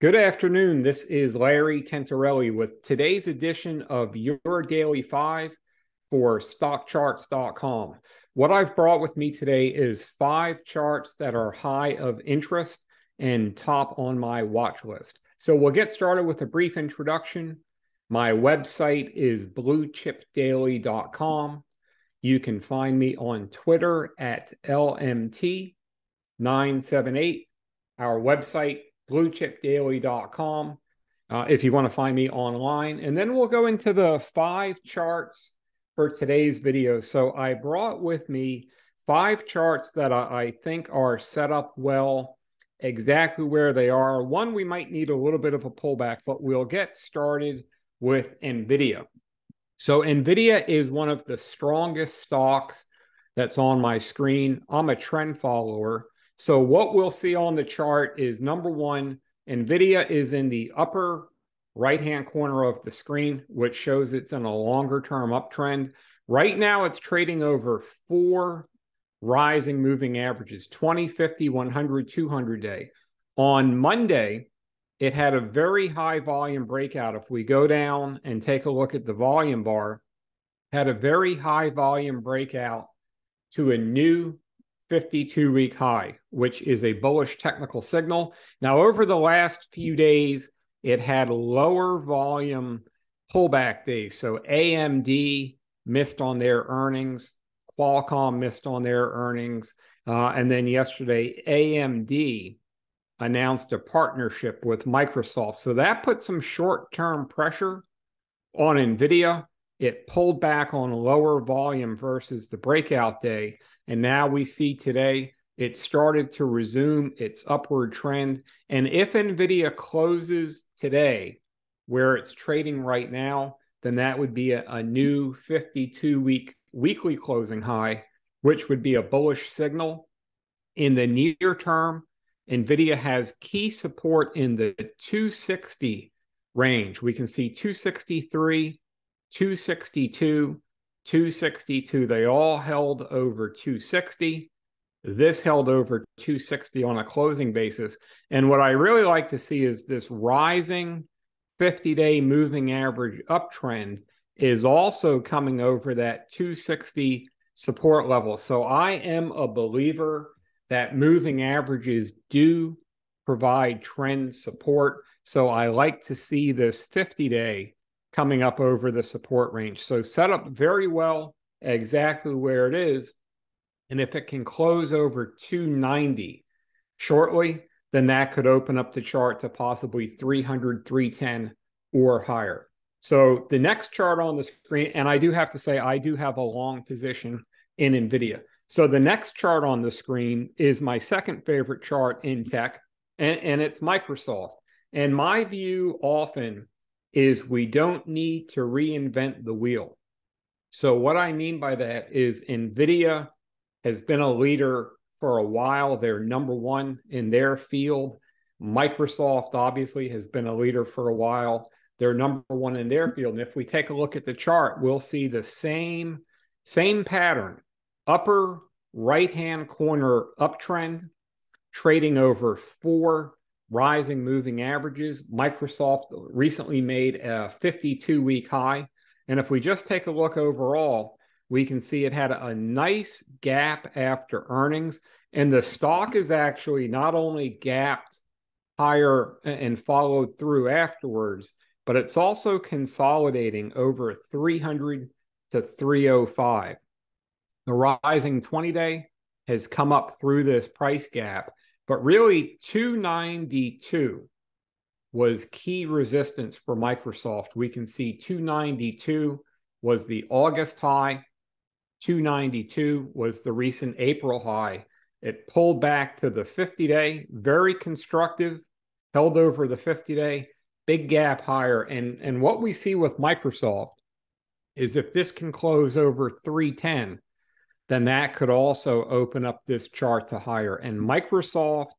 Good afternoon. This is Larry Tentarelli with today's edition of Your Daily Five for StockCharts.com. What I've brought with me today is 5 charts that are high of interest and top on my watch list. So we'll get started with a brief introduction. My website is BlueChipDaily.com. You can find me on Twitter at LMT978. Our website, BlueChipDaily.com, if you want to find me online. And then we'll go into the 5 charts for today's video. So I brought with me 5 charts that I think are set up well, exactly where they are. One, we might need a little bit of a pullback, but we'll get started with NVIDIA. So NVIDIA is one of the strongest stocks that's on my screen. I'm a trend follower. So what we'll see on the chart is, number one, NVIDIA is in the upper right-hand corner of the screen, which shows it's in a longer-term uptrend. Right now, it's trading over 4 rising moving averages, 20, 50, 100, 200 day. On Monday, it had a very high volume breakout. If we go down and take a look at the volume bar, had a very high volume breakout to a new 52-week high, which is a bullish technical signal. Now, over the last few days, it had lower volume pullback days. So AMD missed on their earnings. Qualcomm missed on their earnings. And then yesterday, AMD announced a partnership with Microsoft. So that put some short-term pressure on NVIDIA. It pulled back on lower volume versus the breakout day. And now we see today it started to resume its upward trend. And if NVIDIA closes today where it's trading right now, then that would be a new 52-week weekly closing high, which would be a bullish signal. In the near term, NVIDIA has key support in the 260 range. We can see 263. 262, 262, they all held over 260. This held over 260 on a closing basis. And what I really like to see is this rising 50-day moving average uptrend is also coming over that 260 support level. So I am a believer that moving averages do provide trend support. So I like to see this 50-day coming up over the support range. So set up very well, exactly where it is. And if it can close over 290 shortly, then that could open up the chart to possibly 300, 310 or higher. So the next chart on the screen, and I do have to say, I do have a long position in NVIDIA. So the next chart on the screen is my second favorite chart in tech, and it's Microsoft. And my view often is we don't need to reinvent the wheel. So what I mean by that is NVIDIA has been a leader for a while. They're number one in their field. Microsoft obviously has been a leader for a while. They're number one in their field. And if we take a look at the chart, we'll see the same pattern, upper right-hand corner uptrend, trading over 4 rising moving averages. Microsoft recently made a 52-week high. And if we just take a look overall, we can see it had a nice gap after earnings. And the stock is actually not only gapped higher and followed through afterwards, but it's also consolidating over 300 to 305. The rising 20-day has come up through this price gap. But really, 292 was key resistance for Microsoft. We can see 292 was the August high. 292 was the recent April high. It pulled back to the 50-day, very constructive, held over the 50-day, big gap higher. And what we see with Microsoft is if this can close over 310, then that could also open up this chart to higher. And Microsoft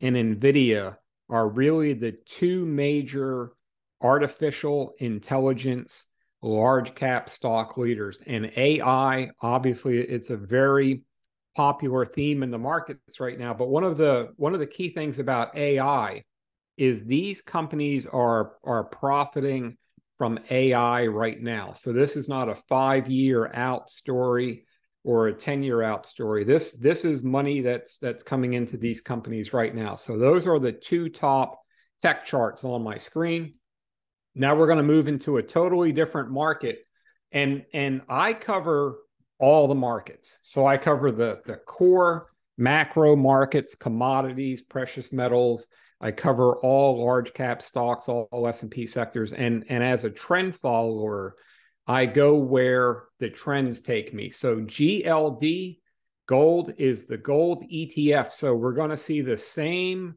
and NVIDIA are really the 2 major artificial intelligence large cap stock leaders. And AI, obviously, it's a very popular theme in the markets right now. But one of the key things about AI is these companies are profiting from AI right now. So this is not a 5-year out story or a 10-year out story. This is money that's coming into these companies right now. So those are the two top tech charts on my screen. Now we're going to move into a totally different market. And I cover all the markets. So I cover the core macro markets, commodities, precious metals. I cover all large cap stocks, all S&P sectors. And as a trend follower, I go where the trends take me. So GLD, gold, is the gold ETF. So we're going to see the same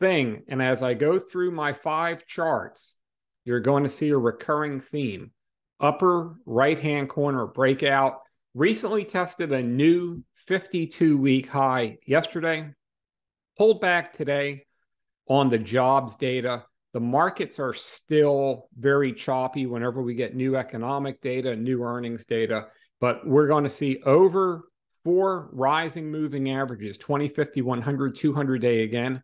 thing. And as I go through my 5 charts, you're going to see a recurring theme. Upper right-hand corner breakout. Recently tested a new 52-week high yesterday. Pulled back today on the jobs data. The markets are still very choppy whenever we get new economic data, new earnings data, but we're going to see over 4 rising moving averages, 20, 50, 100, 200-day again,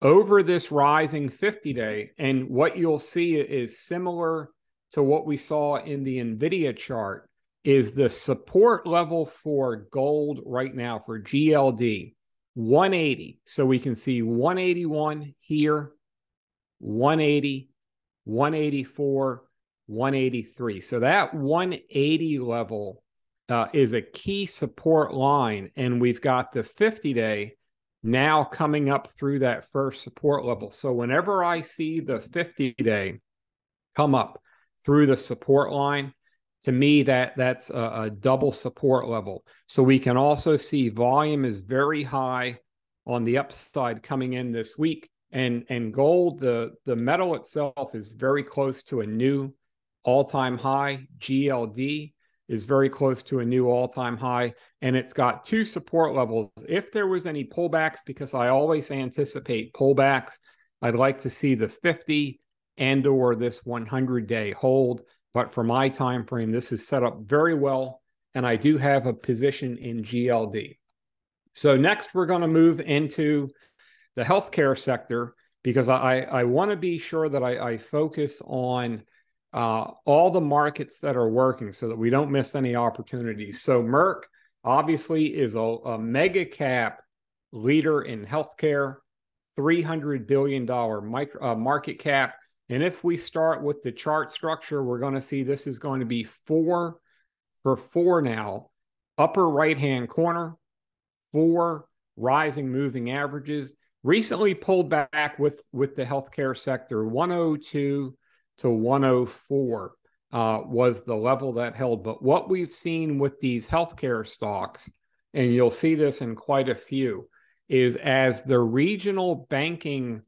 over this rising 50-day. And what you'll see is similar to what we saw in the NVIDIA chart, is the support level for gold right now for GLD, 180. So we can see 181 here, 180, 184, 183. So that 180 level is a key support line. And we've got the 50-day now coming up through that first support level. So whenever I see the 50-day come up through the support line, to me, that's a double support level. So we can also see volume is very high on the upside coming in this week. And gold, the metal itself, is very close to a new all-time high. GLD is very close to a new all-time high. And it's got 2 support levels. If there was any pullbacks, because I always anticipate pullbacks, I'd like to see the 50 and or this 100-day hold. But for my time frame, this is set up very well. And I do have a position in GLD. So next, we're going to move into the healthcare sector, because I want to be sure that I focus on all the markets that are working so that we don't miss any opportunities. So Merck obviously is a mega cap leader in healthcare, $300 billion market cap. And if we start with the chart structure, we're going to see this is going to be 4 for 4 now. Upper right-hand corner, 4 rising moving averages. Recently pulled back with the healthcare sector, 102 to 104 was the level that held. But what we've seen with these healthcare stocks, and you'll see this in quite a few, is as the regional banking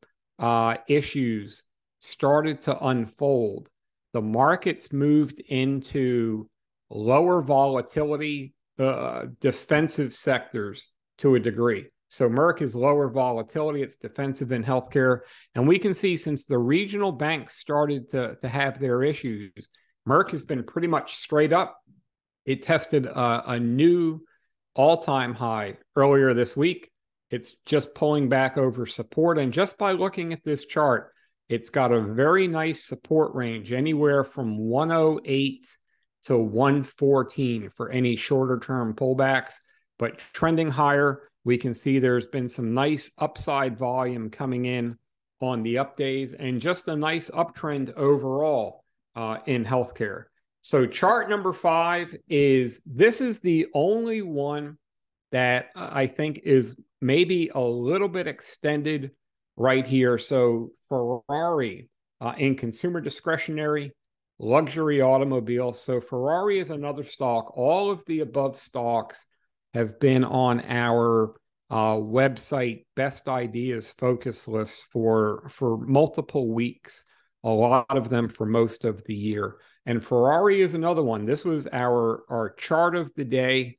issues started to unfold, the markets moved into lower volatility, defensive sectors to a degree. So Merck is lower volatility, it's defensive in healthcare. And we can see since the regional banks started to have their issues, Merck has been pretty much straight up. It tested a new all-time high earlier this week. It's just pulling back over support. And just by looking at this chart, it's got a very nice support range, anywhere from 108 to 114 for any shorter-term pullbacks, but trending higher. We can see there's been some nice upside volume coming in on the up days and just a nice uptrend overall in healthcare. So chart number 5 is the only one that I think is maybe a little bit extended right here. So Ferrari in consumer discretionary, luxury automobiles. So Ferrari is another stock. All of the above stocks have been on our website best ideas focus list for multiple weeks, a lot of them for most of the year. And Ferrari is another one. This was our chart of the day,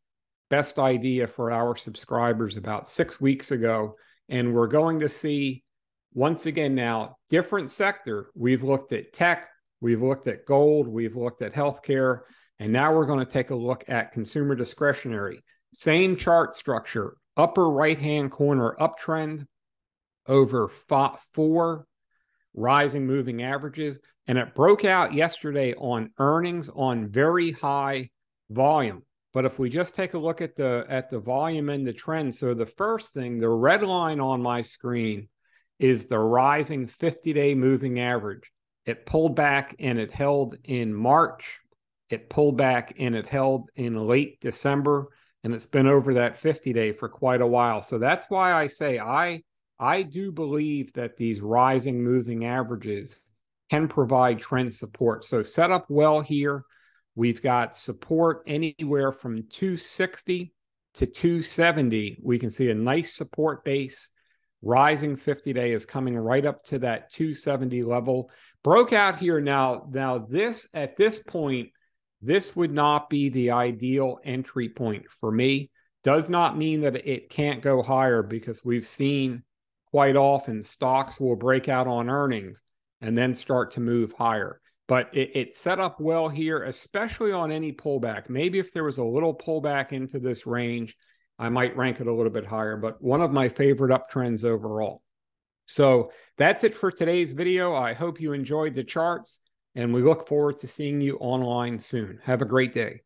best idea for our subscribers about 6 weeks ago. And we're going to see, once again now, different sector. We've looked at tech, we've looked at gold, we've looked at healthcare, and now we're going to take a look at consumer discretionary. Same chart structure, upper right-hand corner uptrend over 4 rising moving averages, and it broke out yesterday on earnings on very high volume. But if we just take a look at the volume and the trend, so the first thing, the red line on my screen is the rising 50-day moving average. It pulled back and it held in March. It pulled back and it held in late December, and it's been over that 50-day for quite a while. So that's why I say I do believe that these rising moving averages can provide trend support. So set up well here. We've got support anywhere from 260 to 270. We can see a nice support base. Rising 50-day is coming right up to that 270 level. Broke out here now. Now this, at this point, this would not be the ideal entry point for me. Does not mean that it can't go higher, because we've seen quite often stocks will break out on earnings and then start to move higher. But it set up well here, especially on any pullback. Maybe if there was a little pullback into this range, I might rank it a little bit higher, but one of my favorite uptrends overall. So that's it for today's video. I hope you enjoyed the charts, and we look forward to seeing you online soon. Have a great day.